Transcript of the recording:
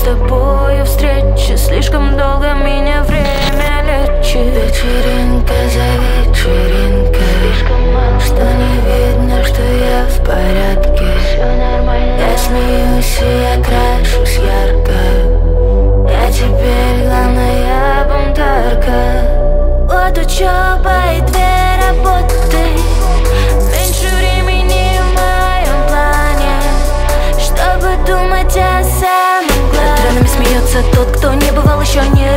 с тобою встречи, слишком долго меня время лечит. Вечеринка за вечеринкой, слишком мало, что не видно, что я в порядке. Все нормально, я смеюсь и я крашусь ярко. Я теперь главная бунтарка. Вот учеба и две работы, меньше времени в моем плане, чтобы думать о самом главном. Над ранами смеется тот, кто не бывал еще не